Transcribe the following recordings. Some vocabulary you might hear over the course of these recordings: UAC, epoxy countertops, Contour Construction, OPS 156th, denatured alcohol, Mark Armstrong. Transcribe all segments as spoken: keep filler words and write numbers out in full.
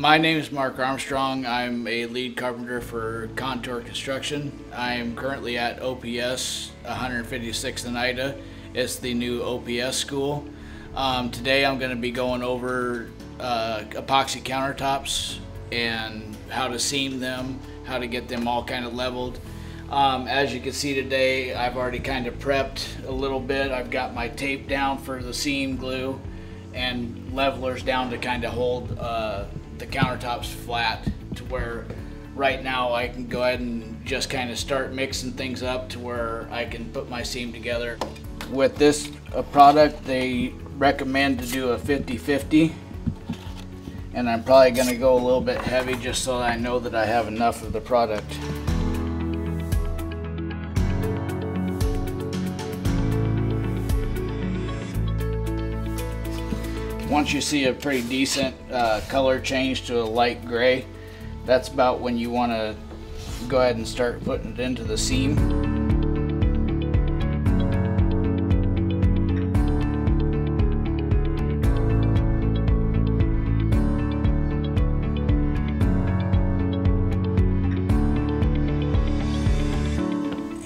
My name is Mark Armstrong. I'm a lead carpenter for Contour Construction. I am currently at O P S one fifty-sixth in Ida. It's the new O P S school. Um, today I'm going to be going over uh, epoxy countertops and how to seam them, how to get them all kind of leveled. Um, as you can see today, I've already kind of prepped a little bit. I've got my tape down for the seam glue and levelers down to kind of hold uh, the countertops flat, to where right now I can go ahead and just kind of start mixing things up to where I can put my seam together. With this uh, product, they recommend to do a fifty fifty, and I'm probably going to go a little bit heavy just so that I know that I have enough of the product. Once you see a pretty decent uh, color change to a light gray, that's about when you want to go ahead and start putting it into the seam.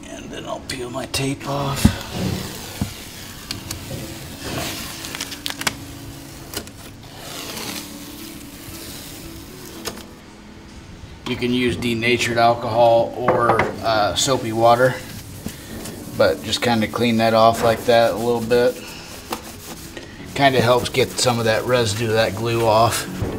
And then I'll peel my tape off. You can use denatured alcohol or uh, soapy water, but just kind of clean that off like that a little bit. Kind of helps get some of that residue of that glue off.